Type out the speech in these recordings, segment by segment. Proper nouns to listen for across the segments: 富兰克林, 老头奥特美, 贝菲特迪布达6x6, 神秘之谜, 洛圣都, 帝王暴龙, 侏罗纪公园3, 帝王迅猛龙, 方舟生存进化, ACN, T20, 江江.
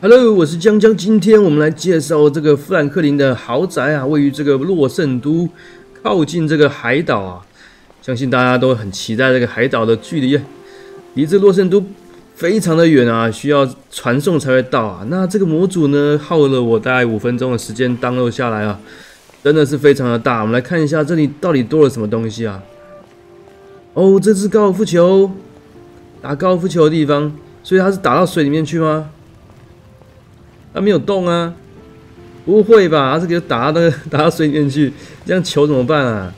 Hello， 我是江江，今天我们来介绍这个富兰克林的豪宅啊，位于这个洛圣都，靠近这个海岛啊。相信大家都很期待这个海岛的距离，离这洛圣都非常的远啊，需要传送才会到啊。那这个模组呢，耗了我大概5分钟的时间download下来啊，真的是非常的大。我们来看一下这里到底多了什么东西啊。哦，这是高尔夫球，打高尔夫球的地方，所以它是打到水里面去吗？ 它没有动啊，不会吧？它是给打到水里面去，这样球怎么办啊？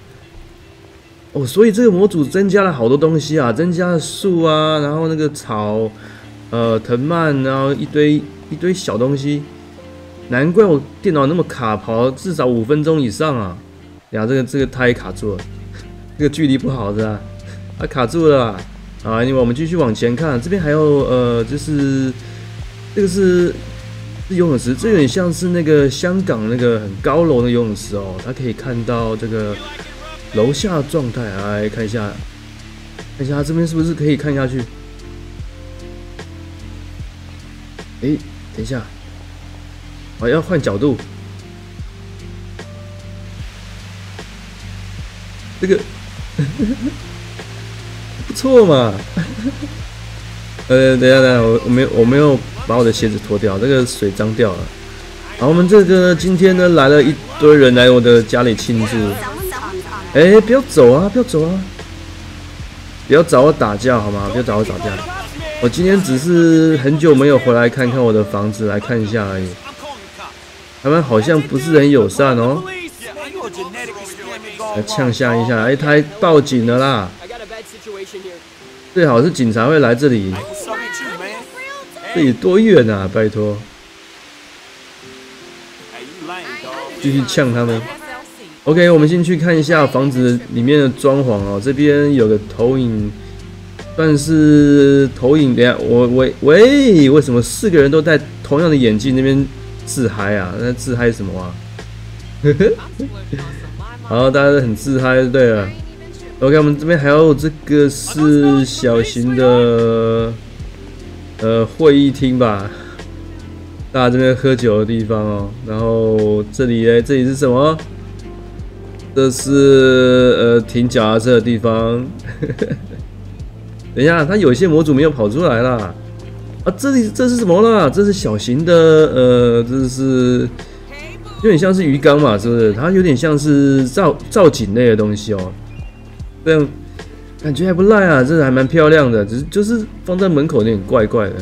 哦，所以这个模组增加了好多东西啊，增加了树啊，然后那个草，藤蔓，然后一堆小东西。难怪我电脑那么卡，跑了至少5分钟以上啊！呀，这个它也卡住了，这个距离不好的啊，它卡住了啊。啊，因为我们继续往前看，这边还有就是这个是。 游泳池，这有点像是那个香港那个很高楼的游泳池哦，它可以看到这个楼下的状态。来看一下，看一下它这边是不是可以看下去？哎，等一下，我要换角度。这个不错嘛。等一下，我没有把我的鞋子脱掉，这个水脏掉了。好，我们这个今天呢来了一堆人来我的家里庆祝。哎，不要走啊，不要走啊！不要找我打架好吗？不要找我打架。我今天只是很久没有回来看看我的房子，来看一下而已。他们好像不是很友善哦。来呛下一下，哎，他还报警了啦。 最好是警察会来这里，这里多远啊！拜托，继续呛他们。OK， 我们先去看一下房子里面的装潢哦。这边有个投影，算是投影。等下，喂，为什么4个人都戴同样的眼镜？那边自嗨啊？那自嗨什么啊？好，大家都很自嗨，对了。 OK， 我们这边还有这个是小型的会议厅吧，大家这边喝酒的地方哦。然后这里嘞，这里是什么？这是停脚踏车的地方。等一下，它有些模组没有跑出来啦。啊，这是什么啦？这是小型的这是有点像是鱼缸嘛，是不是？它有点像是造景类的东西哦。 这样感觉还不赖啊，这还蛮漂亮的，只是就是放在门口有点怪怪的。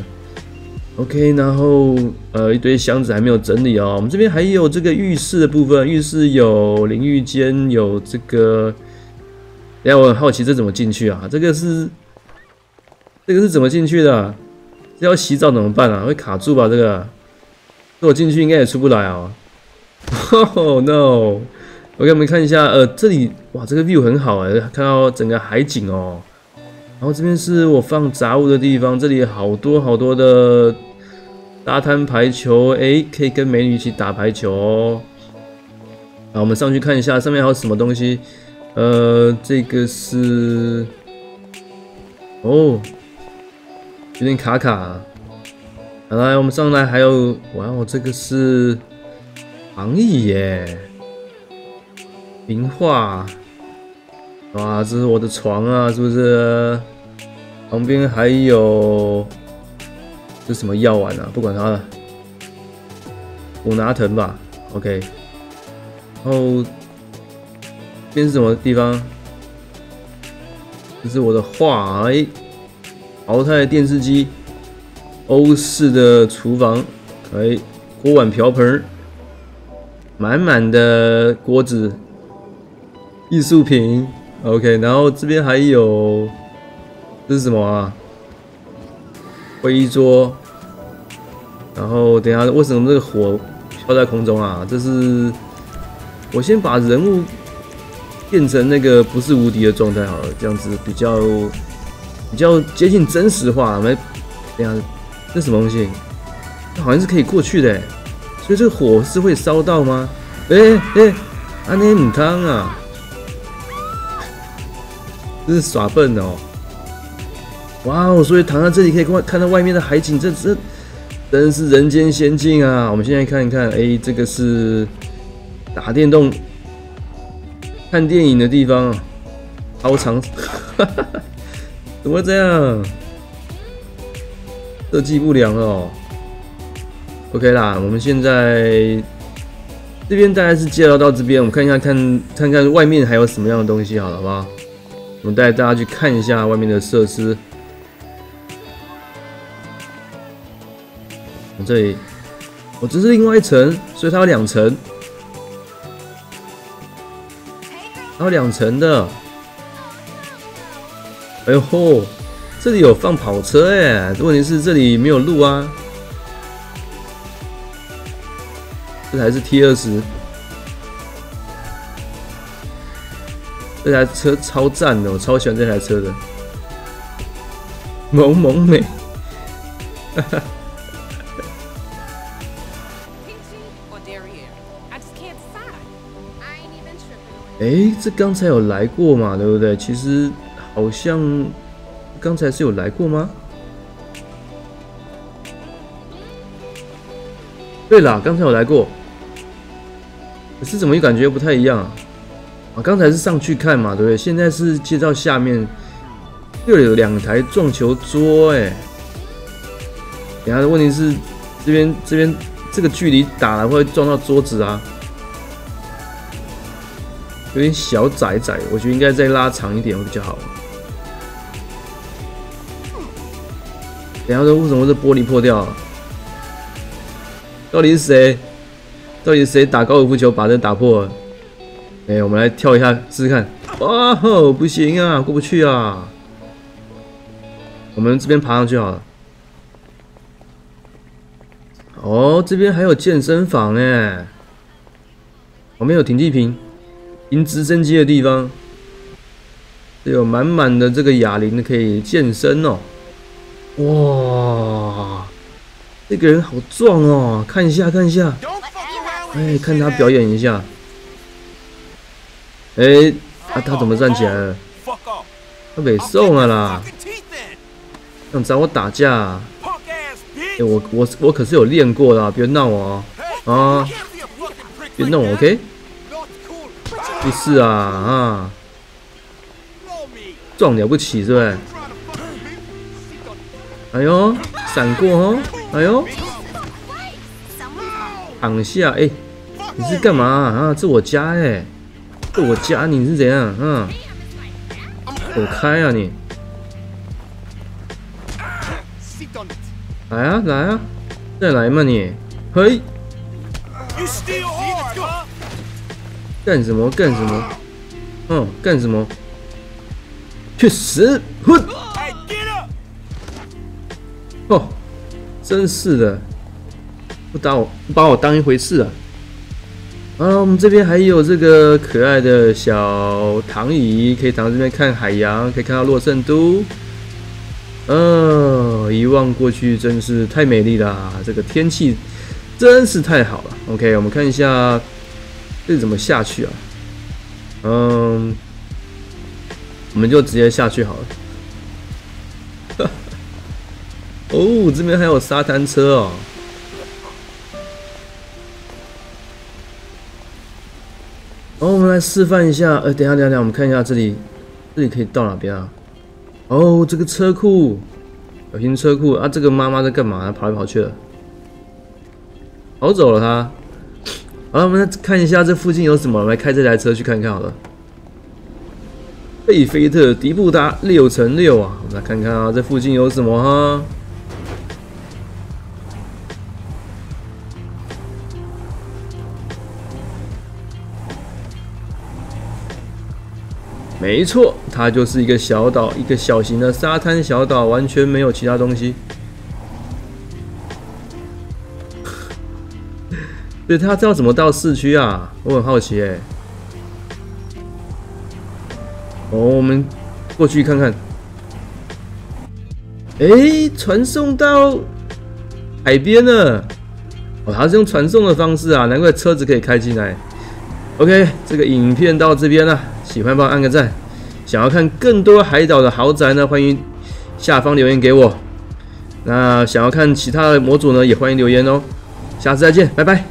OK， 然后一堆箱子还没有整理哦。我们这边还有这个浴室的部分，浴室有淋浴间，有这个。等下我很好奇这怎么进去啊？这个是怎么进去的啊？这要洗澡怎么办啊？会卡住吧？这个，这我进去应该也出不来哦。Oh no！ OK， 我们看一下，这里哇，这个 view 很好哎，看到整个海景哦。然后这边是我放杂物的地方，这里好多的沙滩排球，哎，可以跟美女一起打排球哦。好，我们上去看一下上面还有什么东西。这个是，哦，有点卡卡啊。好来，我们上来还有，哇哦，这个是躺椅耶。 名画，哇，这是我的床啊，是不是？旁边还有这什么药丸啊？不管它了，我拿藤吧。OK， 然后这边是什么地方？这是我的画，哎，淘汰电视机，欧式的厨房，哎，锅碗瓢盆，满满的锅子。 艺术品 ，OK， 然后这边还有，这是什么啊？会议桌。然后等一下，为什么这个火飘在空中啊？这是我先把人物变成那个不是无敌的状态好了，这样子比较接近真实化。我们等一下，这什么东西？好像是可以过去的，所以这个火是会烧到吗？哎，安尼唔通啊，真是耍笨哦！哇哦，所以躺在这里可以看到外面的海景，这真是人间仙境啊！我们现在看一看，哎，这个是打电动、看电影的地方，超长，怎么会这样？设计不良了哦。 OK 啦，我们现在这边大概是介绍到这边，我们看看外面还有什么样的东西好了，好不好？我们带大家去看一下外面的设施。这里，这是另外一层，所以它有两层，它有两层的。哎呦吼，这里有放跑车哎，问题是这里没有路啊。 这台是 T20， 这台车超赞的，我超喜欢这台车的，萌萌美，哈哈。哎，这刚才有来过嘛，对不对？其实好像刚才是有来过吗？ 对啦，刚才有来过，可是怎么又感觉不太一样啊？啊，刚才是上去看嘛，对不对？现在是接到下面，又有两台撞球桌哎。等下的问题是，这边这个距离打了会撞到桌子啊，有点小窄窄，我觉得应该再拉长一点会比较好。等下说为什么这玻璃破掉了？ 到底是谁？到底是谁打高尔夫球把这打破了？哎，我们来跳一下试试看。哇吼，不行啊，过不去啊！我们这边爬上去好了。哦，这边还有健身房哎，旁边有停机坪，停直升机的地方，有满满的这个哑铃可以健身哦。哇！ 这个人好壮哦，看一下看一下，哎，看他表演一下。哎，啊，他怎么站起来了？他被送了啦！想找我打架、啊？哎，我可是有练过的、啊，别闹我哦！啊，别弄我 ，OK？ 不是啊啊，壮了不起是不是？哎呦，闪过哦！ 哎呦，躺下！哎、欸，你是干嘛啊？这我家哎、欸，这我家你是怎样？嗯、啊，走开啊你！来啊来啊，再来嘛你！嘿，干什么干什么？嗯，干什么？去死！哼！哦。 真是的，不把我当一回事啊！啊，我们这边还有这个可爱的小躺椅，可以躺在这边看海洋，可以看到洛圣都。一望过去真是太美丽啦！这个天气真是太好了。OK， 我们看一下这怎么下去啊？嗯，我们就直接下去好了。 哦，这边还有沙滩车哦。哦，我们来示范一下。等一下，我们看一下这里，这里可以到哪边啊？哦，这个车库，小心车库啊！这个妈妈在干嘛？跑来跑去的，跑走了她。好了，我们来看一下这附近有什么，我们来开这台车去看看好了。贝菲特迪布达6x6啊，我们来看看啊，这附近有什么哈？ 没错，它就是一个小岛，一个小型的沙滩小岛，完全没有其他东西。对，它知道怎么到市区啊？我很好奇哎、欸。哦，我们过去看看。哎，传送到海边了。哦，它是用传送的方式啊，难怪车子可以开进来。OK， 这个影片到这边了，喜欢帮我按个赞。想要看更多海岛的豪宅呢，欢迎下方留言给我。那想要看其他的模组呢，也欢迎留言哦。下次再见，拜拜。